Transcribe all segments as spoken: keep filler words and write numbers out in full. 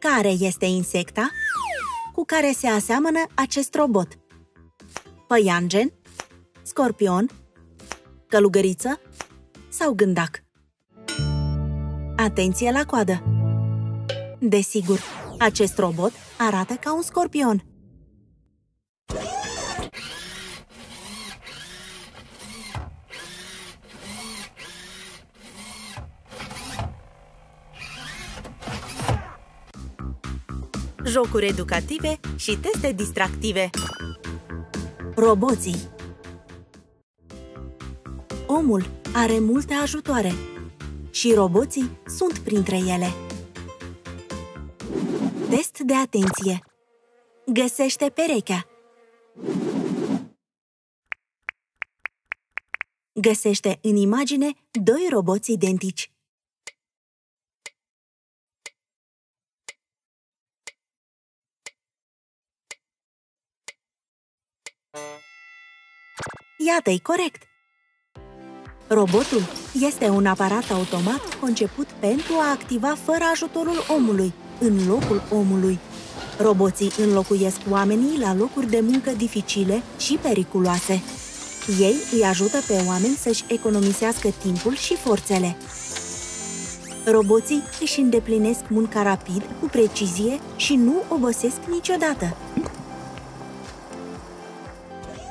Care este insecta cu care se aseamănă acest robot? Păianjen, scorpion, călugăriță sau gândac? Atenție la coadă! Desigur, acest robot arată ca un scorpion. Jocuri educative și teste distractive. Roboții. Omul are multe ajutoare și roboții sunt printre ele. Test de atenție. Găsește perechea. Găsește în imagine doi roboți identici. Iată-i corect! Robotul este un aparat automat conceput pentru a activa fără ajutorul omului, în locul omului. Roboții înlocuiesc oamenii la locuri de muncă dificile și periculoase. Ei îi ajută pe oameni să-și economisească timpul și forțele. Roboții își îndeplinesc munca rapid, cu precizie și nu obosesc niciodată.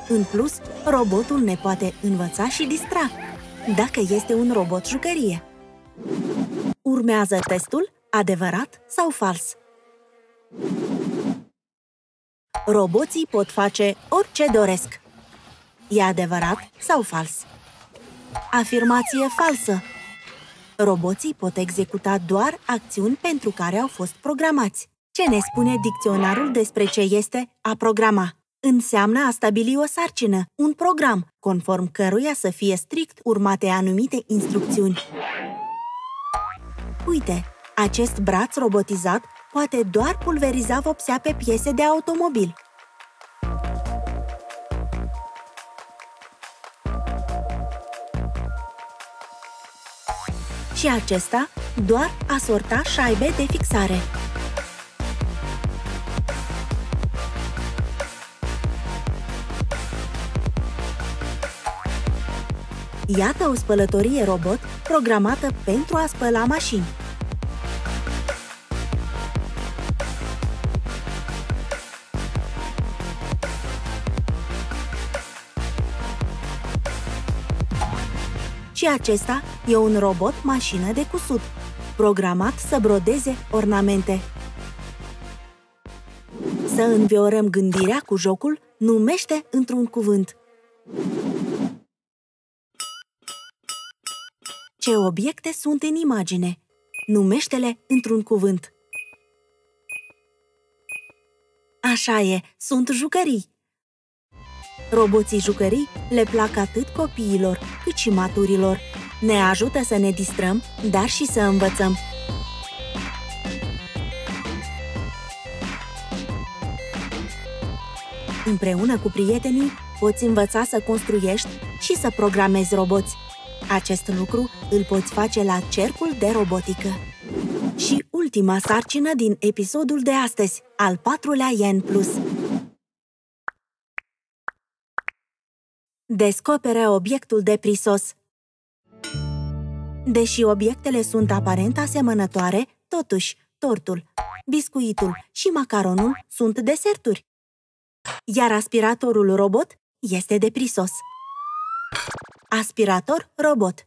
În plus, robotul ne poate învăța și distra, dacă este un robot jucărie. Urmează testul adevărat sau fals. Roboții pot face orice doresc. E adevărat sau fals? Afirmație falsă. Roboții pot executa doar acțiuni pentru care au fost programați. Ce ne spune dicționarul despre ce este a programa? Înseamnă a stabili o sarcină, un program, conform căruia să fie strict urmate anumite instrucțiuni. Uite, acest braț robotizat poate doar pulveriza vopsea pe piese de automobil. Și acesta doar a sorta șaibe de fixare. Iată o spălătorie robot programată pentru a spăla mașini. Și acesta e un robot mașină de cusut, programat să brodeze ornamente. Să înviorăm gândirea cu jocul Numește într-un cuvânt. Ce obiecte sunt în imagine? Numește-le într-un cuvânt. Așa e, sunt jucării. Roboții jucării le plac atât copiilor, cât și maturilor. Ne ajută să ne distrăm, dar și să învățăm. Împreună cu prietenii, poți învăța să construiești și să programezi roboți. Acest lucru îl poți face la Cercul de Robotică. Și ultima sarcină din episodul de astăzi, al patrulea I E N plus. Descopere obiectul de prisos. Deși obiectele sunt aparent asemănătoare, totuși, tortul, biscuitul și macaronul sunt deserturi. Iar aspiratorul robot este de prisos. Aspirator robot.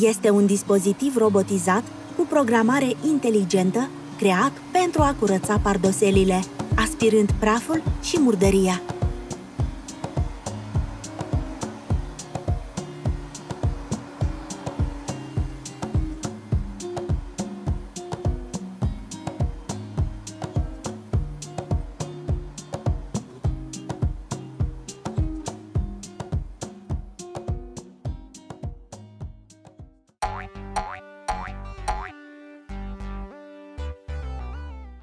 Este un dispozitiv robotizat cu programare inteligentă creat pentru a curăța pardoselile, aspirând praful și murdăria.